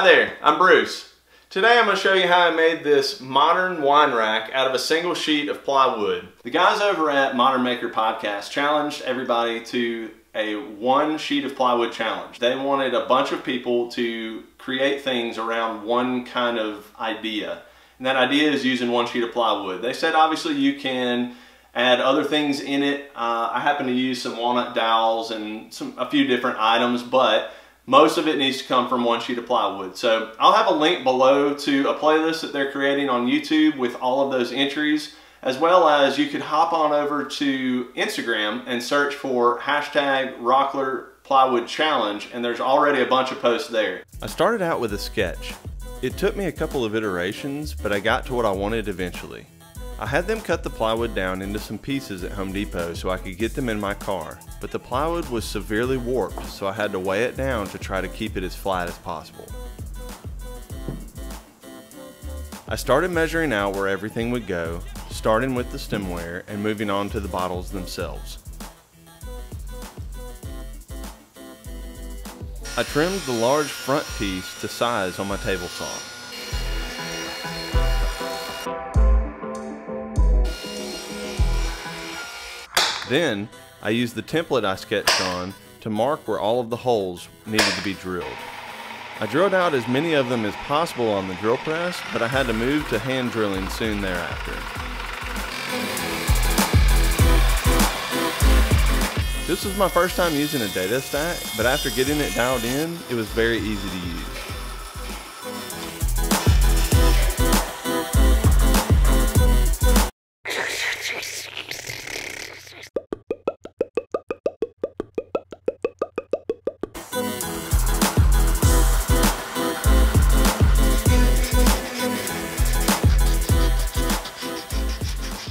Hi there, I'm Bruce. Today I'm going to show you how I made this modern wine rack out of a single sheet of plywood. The guys over at Modern Maker Podcast challenged everybody to a one sheet of plywood challenge. They wanted a bunch of people to create things around one kind of idea. And that idea is using one sheet of plywood. They said obviously you can add other things in it. I happen to use some walnut dowels and a few different items, but most of it needs to come from one sheet of plywood. So I'll have a link below to a playlist that they're creating on YouTube with all of those entries, as well as you could hop on over to Instagram and search for #RocklerPlywoodChallenge, and there's already a bunch of posts there. I started out with a sketch. It took me a couple of iterations, but I got to what I wanted eventually. I had them cut the plywood down into some pieces at Home Depot so I could get them in my car, but the plywood was severely warped, so I had to weigh it down to try to keep it as flat as possible. I started measuring out where everything would go, starting with the stemware and moving on to the bottles themselves. I trimmed the large front piece to size on my table saw. Then, I used the template I sketched on to mark where all of the holes needed to be drilled. I drilled out as many of them as possible on the drill press, but I had to move to hand drilling soon thereafter. This was my first time using a data stack, but after getting it dialed in, it was very easy to use.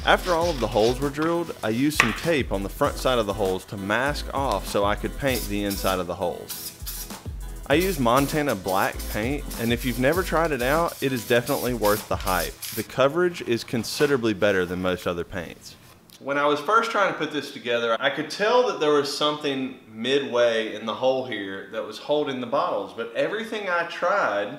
After all of the holes were drilled, I used some tape on the front side of the holes to mask off so I could paint the inside of the holes. I used Montana black paint, and if you've never tried it out, it is definitely worth the hype. The coverage is considerably better than most other paints. When I was first trying to put this together, I could tell that there was something midway in the hole here that was holding the bottles, but everything I tried,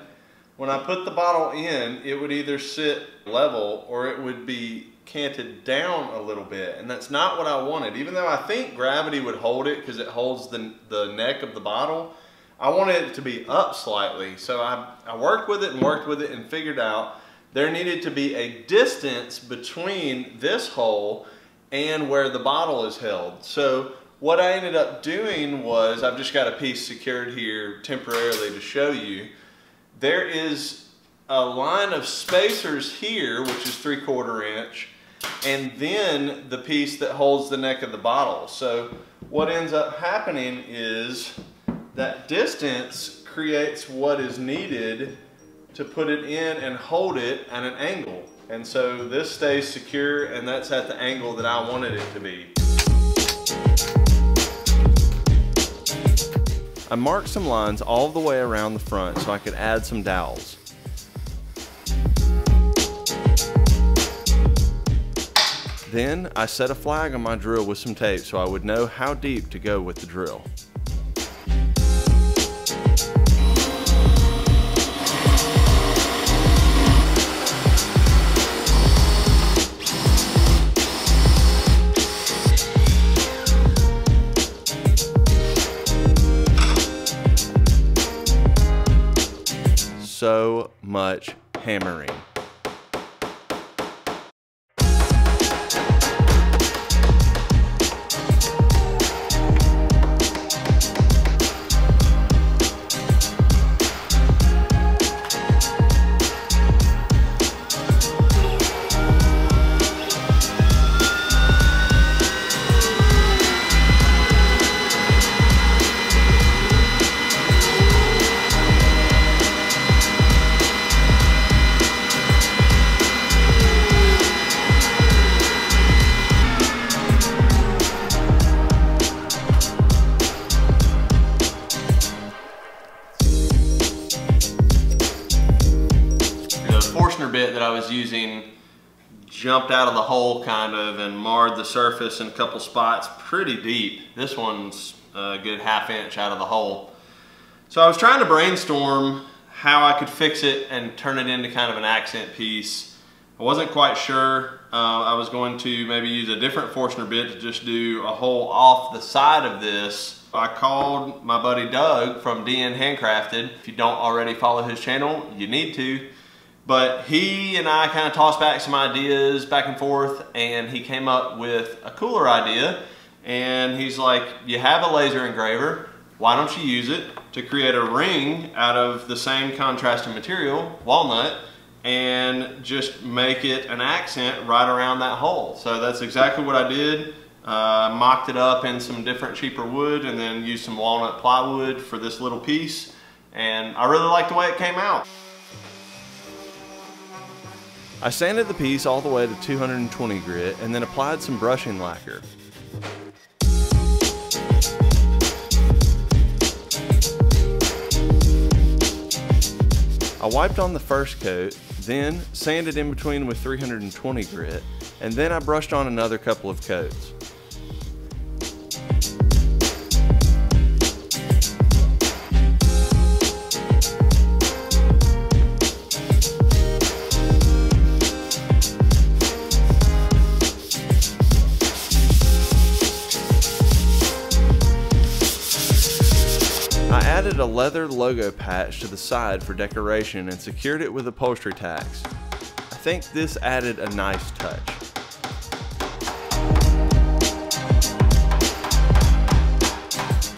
when I put the bottle in, it would either sit level or it would be canted down a little bit, and that's not what I wanted. Even though I think gravity would hold it because it holds the neck of the bottle, I wanted it to be up slightly. So I worked with it and figured out there needed to be a distance between this hole and where the bottle is held. So what I ended up doing was, I've just got a piece secured here temporarily to show you. There is a line of spacers here, which is 3/4 inch, and then the piece that holds the neck of the bottle. So what ends up happening is that distance creates what is needed to put it in and hold it at an angle. And so this stays secure, and that's at the angle that I wanted it to be. I marked some lines all the way around the front so I could add some dowels. Then I set a flag on my drill with some tape so I would know how deep to go with the drill. So much hammering. Bit that I was using jumped out of the hole kind of and marred the surface in a couple spots pretty deep. This one's a good 1/2 inch out of the hole. So I was trying to brainstorm how I could fix it and turn it into kind of an accent piece. I wasn't quite sure. I was going to maybe use a different Forstner bit to just do a hole off the side of this. I called my buddy Doug from dn handcrafted. If you don't already follow his channel, you need to. But he and I kind of tossed back some ideas back and forth, and he came up with a cooler idea. And he's like, you have a laser engraver, why don't you use it to create a ring out of the same contrasting material, walnut, and just make it an accent right around that hole. So that's exactly what I did. Mocked it up in some different cheaper wood and then used some walnut plywood for this little piece. And I really liked the way it came out. I sanded the piece all the way to 220 grit and then applied some brushing lacquer. I wiped on the first coat, then sanded in between with 320 grit, and then I brushed on another couple of coats. I added a leather logo patch to the side for decoration and secured it with upholstery tacks. I think this added a nice touch.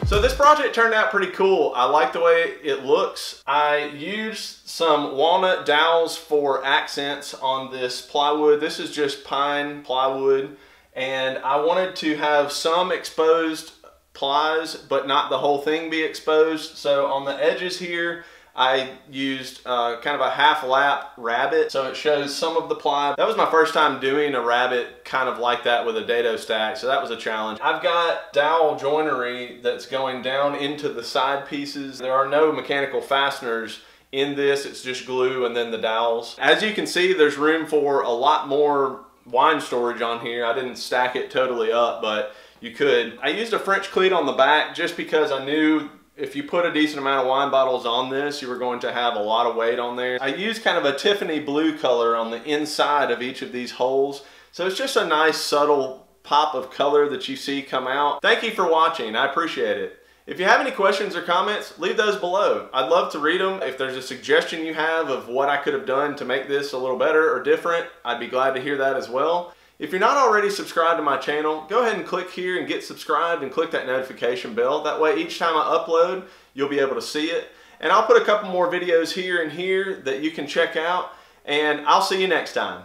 So this project turned out pretty cool. I like the way it looks. I used some walnut dowels for accents on this plywood. This is just pine plywood, and I wanted to have some exposed plies, but not the whole thing be exposed. So on the edges here, I used kind of a half lap rabbit, so it shows some of the ply. That was my first time doing a rabbit kind of like that with a dado stack, so that was a challenge. I've got dowel joinery that's going down into the side pieces. There are no mechanical fasteners in this, it's just glue and then the dowels. As you can see, there's room for a lot more wine storage on here. I didn't stack it totally up, but you could. I used a French cleat on the back just because I knew if you put a decent amount of wine bottles on this, you were going to have a lot of weight on there. I used kind of a Tiffany blue color on the inside of each of these holes. So it's just a nice subtle pop of color that you see come out. Thank you for watching. I appreciate it. If you have any questions or comments, leave those below. I'd love to read them. If there's a suggestion you have of what I could have done to make this a little better or different, I'd be glad to hear that as well. If you're not already subscribed to my channel, go ahead and click here and get subscribed and click that notification bell. That way each time I upload, you'll be able to see it. And I'll put a couple more videos here and here that you can check out. And I'll see you next time.